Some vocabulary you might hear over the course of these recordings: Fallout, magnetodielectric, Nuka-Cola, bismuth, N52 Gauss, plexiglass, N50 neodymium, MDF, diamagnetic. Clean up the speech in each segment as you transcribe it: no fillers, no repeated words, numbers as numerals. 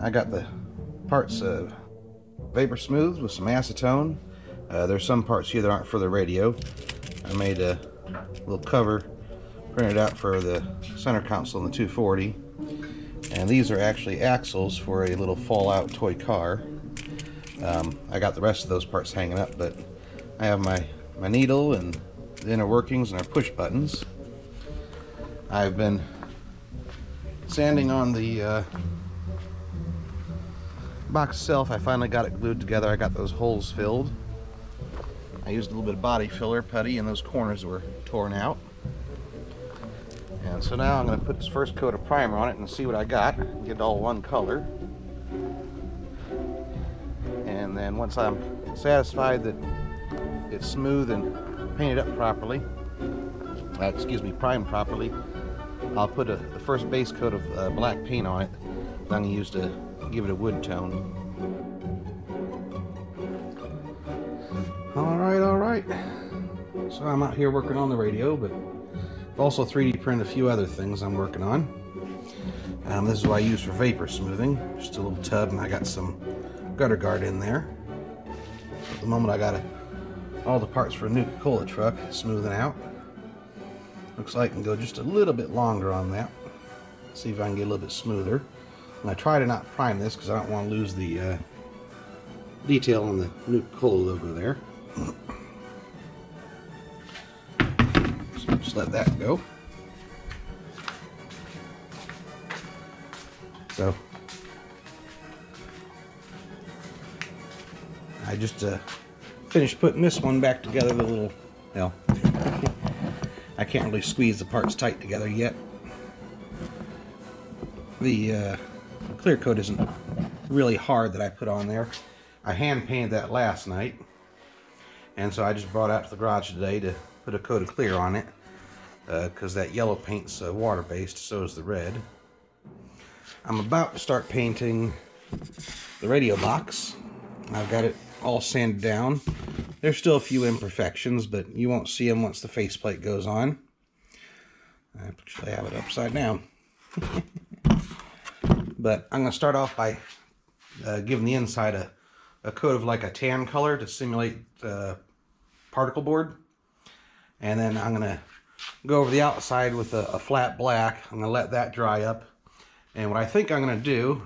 I got the parts vapor smooth with some acetone. There's some parts here that aren't for the radio. I made a little cover printed out for the center console in the 240. And these are actually axles for a little Fallout toy car. I got the rest of those parts hanging up, but I have my needle and the inner workings and our push buttons. I've been sanding on the box itself. I finally got it glued together. I got those holes filled. I used a little bit of body filler putty and those corners were torn out. And so now I'm going to put this first coat of primer on it and see what I got. Get it all one color. And then once I'm satisfied that it's smooth and painted up properly, primed properly, I'll put the first base coat of black paint on it that I'm going to use to give it a wood tone. Alright. So I'm out here working on the radio, but I've also 3D printed a few other things I'm working on. This is what I use for vapor smoothing. Just a little tub, and I got some gutter guard in there. At the moment I got all the parts for a Nuka-Cola truck smoothing out. Looks like I can go just a little bit longer on that. See if I can get a little bit smoother. And I try to not prime this because I don't want to lose the detail on the Nuka-Cola logo there. So just let that go. So I just finished putting this one back together. The little, well, I can't really squeeze the parts tight together yet. The clear coat isn't really hard that I put on there. I hand painted that last night, and so I just brought it out to the garage today to put a coat of clear on it, because that yellow paint's water-based, so is the red. I'm about to start painting the radio box. I've got it all sanded down. There's still a few imperfections, but you won't see them once the faceplate goes on. I actually have it upside down. But I'm going to start off by giving the inside a coat of like a tan color to simulate particle board. And then I'm going to go over the outside with a flat black. I'm going to let that dry up. And what I think I'm going to do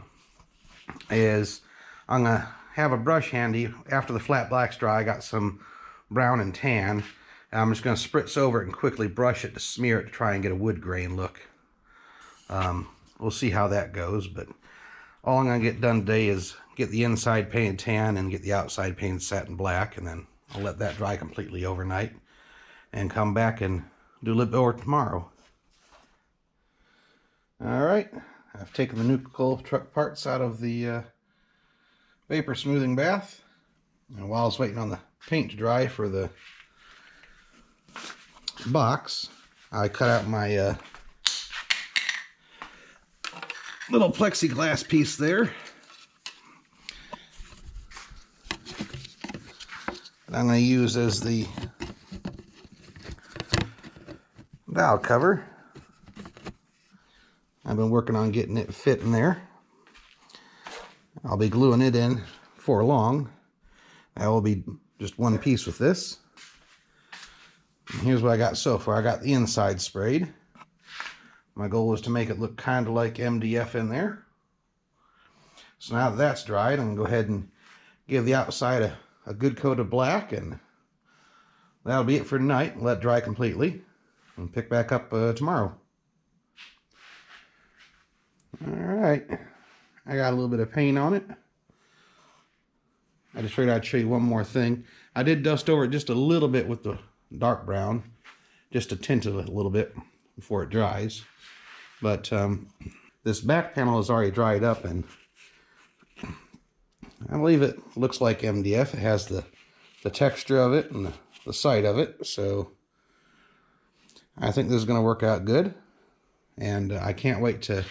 is I'm going to have a brush handy. After the flat black's dry, I got some brown and tan. And I'm just going to spritz over it and quickly brush it to smear it to try and get a wood grain look. We'll see how that goes, but all I'm going to get done today is get the inside painted tan and get the outside painted satin black, and then I'll let that dry completely overnight and come back and do a little bit more tomorrow. Alright, I've taken the Nuka-Cola truck parts out of the vapor smoothing bath, and while I was waiting on the paint to dry for the box, I cut out my little plexiglass piece there. I'm going to use as the valve cover. I've been working on getting it fit in there. I'll be gluing it in for long. That will be just one piece with this. And here's what I got so far. I got the inside sprayed. My goal was to make it look kind of like MDF in there. So now that that's dried, I'm going to go ahead and give the outside a good coat of black, and that'll be it for tonight. Let it dry completely and pick back up tomorrow. Alright, I got a little bit of paint on it. I just figured I'd show you one more thing. I did dust over it just a little bit with the dark brown, just to tint it a little bit before it dries. But this back panel is already dried up, and I believe it looks like MDF. It has the texture of it and the sight of it, so I think this is going to work out good. And I can't wait to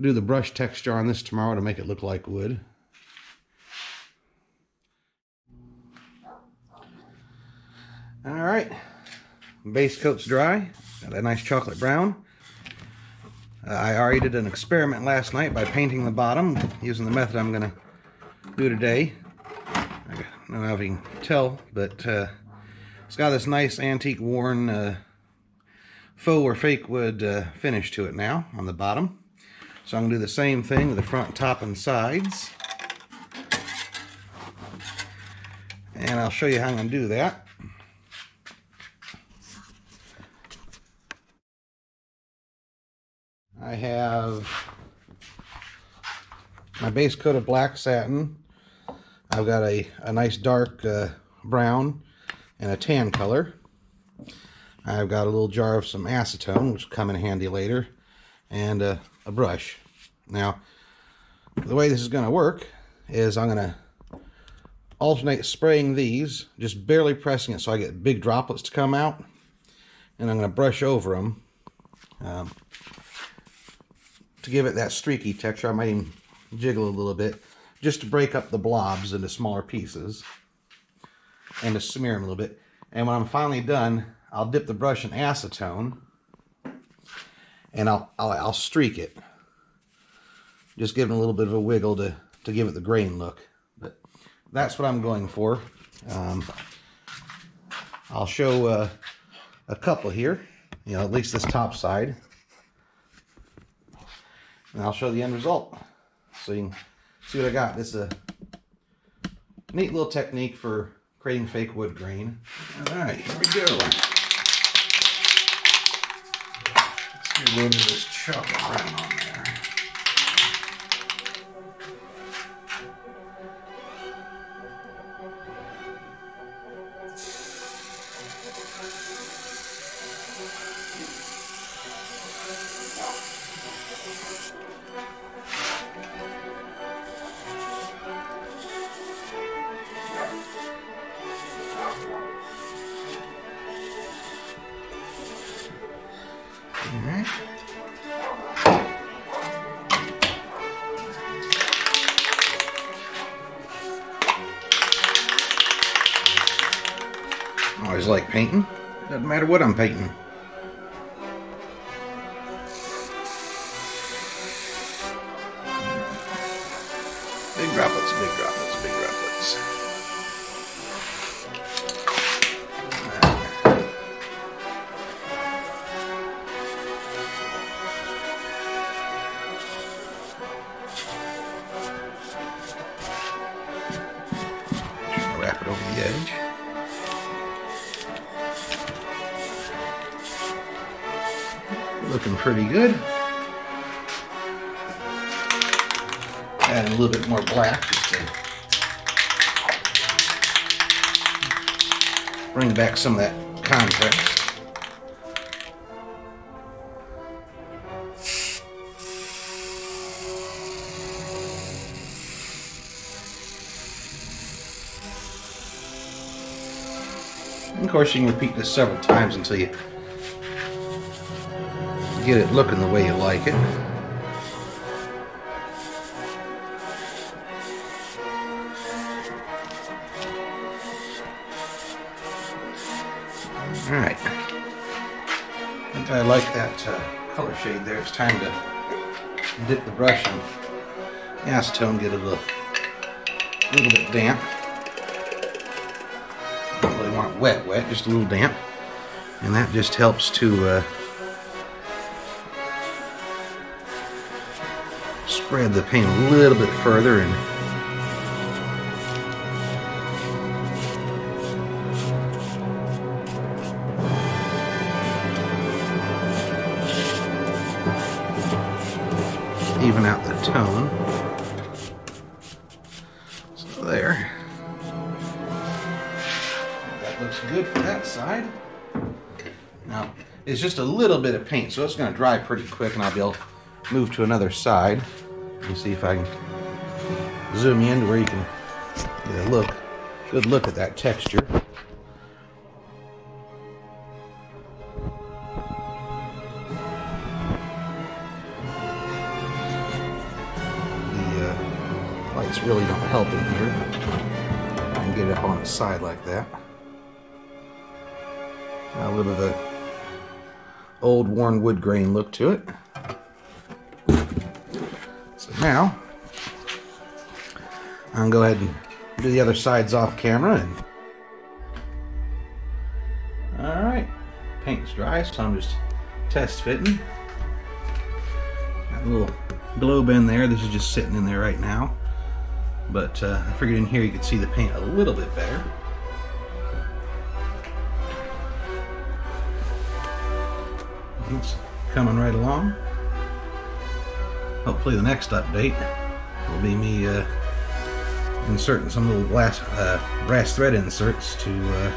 do the brush texture on this tomorrow to make it look like wood. Alright, base coat's dry. Got a nice chocolate brown. I already did an experiment last night by painting the bottom using the method I'm going to do today. I don't know if you can tell, but it's got this nice antique worn faux or fake wood finish to it now on the bottom. So I'm going to do the same thing with the front, top, and sides. And I'll show you how I'm going to do that. I have my base coat of black satin. I've got a nice dark brown and a tan color. I've got a little jar of some acetone, which will come in handy later, and a brush. Now, the way this is going to work is I'm going to alternate spraying these, just barely pressing it so I get big droplets to come out, and I'm going to brush over them. To give it that streaky texture. I might even jiggle a little bit just to break up the blobs into smaller pieces and to smear them a little bit. And when I'm finally done, I'll dip the brush in acetone and I'll streak it. Just give it a little bit of a wiggle to give it the grain look. But that's what I'm going for. I'll show a couple here, you know, at least this top side. And I'll show the end result so you can see what I got. This is a neat little technique for creating fake wood grain. All right, here we go. Let's get a little bit of this chocolate brown on there. I always like painting. Doesn't matter what I'm painting. Big droplets, big droplets, big droplets. Looking pretty good. Add a little bit more black just to bring back some of that contrast. And of course, you can repeat this several times until you get it looking the way you like it. Alright. I think I like that color shade there. It's time to dip the brush in acetone, get it a little bit damp. Don't really want it wet, just a little damp. And that just helps to spread the paint a little bit further and even out the tone. So there. That looks good for that side. Now, it's just a little bit of paint, so it's going to dry pretty quick and I'll be able to move to another side. Let me see if I can zoom in to where you can get a good look at that texture. The lights really don't help in here. I can get it up on the side like that. A little bit of an old worn wood grain look to it. now. I'll go ahead and do the other sides off camera. And... all right, paint's dry, so I'm just test fitting. Got a little globe in there. This is just sitting in there right now. But I figured in here you could see the paint a little bit better. It's coming right along. Hopefully the next update will be me inserting some little brass thread inserts to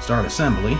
start assembly.